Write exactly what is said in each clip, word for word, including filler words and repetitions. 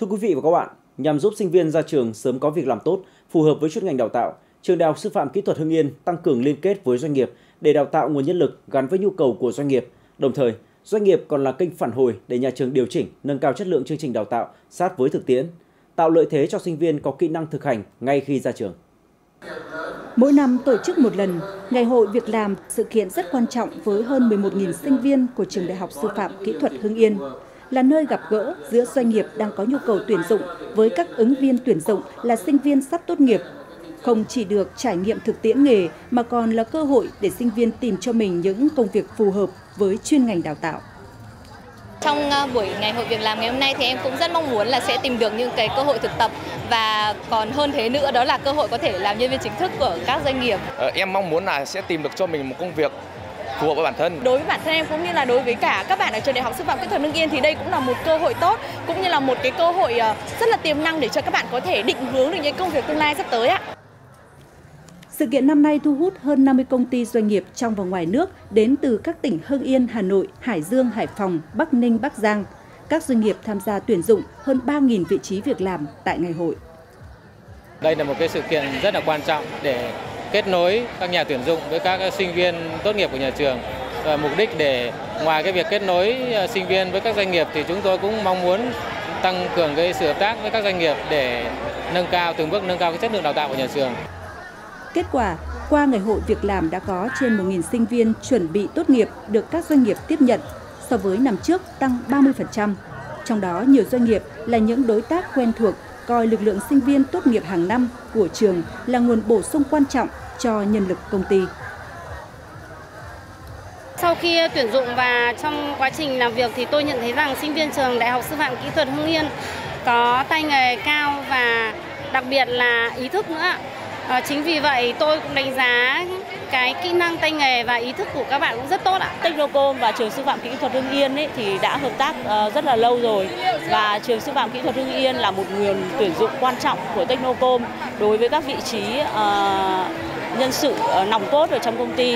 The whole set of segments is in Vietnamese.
Thưa quý vị và các bạn, nhằm giúp sinh viên ra trường sớm có việc làm tốt, phù hợp với chuyên ngành đào tạo, Trường Đại học Sư phạm Kỹ thuật Hưng Yên tăng cường liên kết với doanh nghiệp để đào tạo nguồn nhân lực gắn với nhu cầu của doanh nghiệp. Đồng thời, doanh nghiệp còn là kênh phản hồi để nhà trường điều chỉnh, nâng cao chất lượng chương trình đào tạo sát với thực tiễn, tạo lợi thế cho sinh viên có kỹ năng thực hành ngay khi ra trường. Mỗi năm tổ chức một lần, Ngày hội Việc làm, sự kiện rất quan trọng với hơn mười một nghìn sinh viên của Trường Đại học Sư phạm Kỹ thuật Hưng Yên, là nơi gặp gỡ giữa doanh nghiệp đang có nhu cầu tuyển dụng với các ứng viên tuyển dụng là sinh viên sắp tốt nghiệp. Không chỉ được trải nghiệm thực tiễn nghề mà còn là cơ hội để sinh viên tìm cho mình những công việc phù hợp với chuyên ngành đào tạo. Trong buổi Ngày hội Việc làm ngày hôm nay thì em cũng rất mong muốn là sẽ tìm được những cái cơ hội thực tập, và còn hơn thế nữa đó là cơ hội có thể làm nhân viên chính thức của các doanh nghiệp. Em mong muốn là sẽ tìm được cho mình một công việc phù hợp với bản thân. Đối với bản thân em cũng như là đối với cả các bạn ở Trường Đại học Sư phạm Kỹ thuật Hưng Yên thì đây cũng là một cơ hội tốt, cũng như là một cái cơ hội rất là tiềm năng để cho các bạn có thể định hướng được những công việc tương lai sắp tới ạ. Sự kiện năm nay thu hút hơn năm mươi công ty doanh nghiệp trong và ngoài nước đến từ các tỉnh Hưng Yên, Hà Nội, Hải Dương, Hải Phòng, Bắc Ninh, Bắc Giang. Các doanh nghiệp tham gia tuyển dụng hơn ba nghìn vị trí việc làm tại ngày hội. Đây là một cái sự kiện rất là quan trọng để kết nối các nhà tuyển dụng với các sinh viên tốt nghiệp của nhà trường. Và mục đích để ngoài cái việc kết nối sinh viên với các doanh nghiệp thì chúng tôi cũng mong muốn tăng cường cái sự hợp tác với các doanh nghiệp để nâng cao từng bước nâng cao cái chất lượng đào tạo của nhà trường. Kết quả, qua Ngày hội Việc làm đã có trên một nghìn sinh viên chuẩn bị tốt nghiệp được các doanh nghiệp tiếp nhận, so với năm trước tăng ba mươi phần trăm. Trong đó, nhiều doanh nghiệp là những đối tác quen thuộc, coi lực lượng sinh viên tốt nghiệp hàng năm của trường là nguồn bổ sung quan trọng cho nhân lực công ty. Sau khi tuyển dụng và trong quá trình làm việc thì tôi nhận thấy rằng sinh viên Trường Đại học Sư phạm Kỹ thuật Hưng Yên có tay nghề cao và đặc biệt là ý thức nữa. À, chính vì vậy tôi cũng đánh giá cái kỹ năng tay nghề và ý thức của các bạn cũng rất tốt ạ. Technocom và Trường Sư phạm Kỹ thuật Hưng Yên ấy thì đã hợp tác uh, rất là lâu rồi, và Trường Sư phạm Kỹ thuật Hưng Yên là một nguồn tuyển dụng quan trọng của Technocom đối với các vị trí uh, nhân sự uh, nòng cốt ở trong công ty.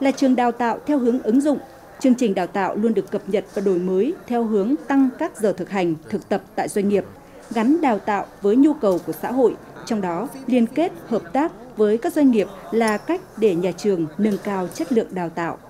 Là trường đào tạo theo hướng ứng dụng, chương trình đào tạo luôn được cập nhật và đổi mới theo hướng tăng các giờ thực hành, thực tập tại doanh nghiệp, gắn đào tạo với nhu cầu của xã hội. Trong đó, liên kết, hợp tác với các doanh nghiệp là cách để nhà trường nâng cao chất lượng đào tạo.